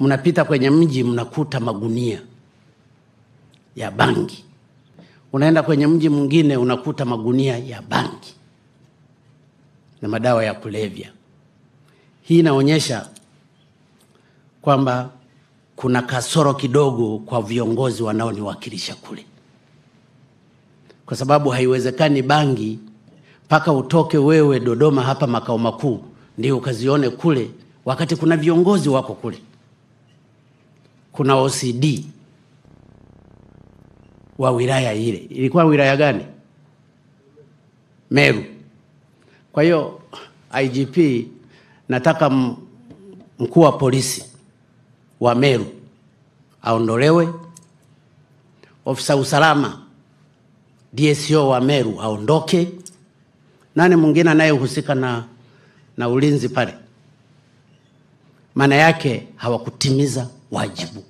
mnapita kwenye mji mnakuta magunia ya bangi. Unaenda kwenye mji mwingine unakuta magunia ya bangi na madawa ya kulevya. Hii inaonyesha kwamba kuna kasoro kidogo kwa viongozi wanaoniwakilisha kule. Kwa sababu haiwezekani bangi paka utoke wewe Dodoma hapa makao makuu ndio ukazione kule, wakati kuna viongozi wako kule. Kuna OCD wa wilaya ile. Ilikuwa wilaya gani? Meru. Kwa hiyo IGP, nataka mkuu wa polisi wa Meru aondolewe. Ofisa usalama DSO wa Meru aondoke. Nani mwingine anayehusika na ulinzi pale? Maana yake hawakutimiza wajibu.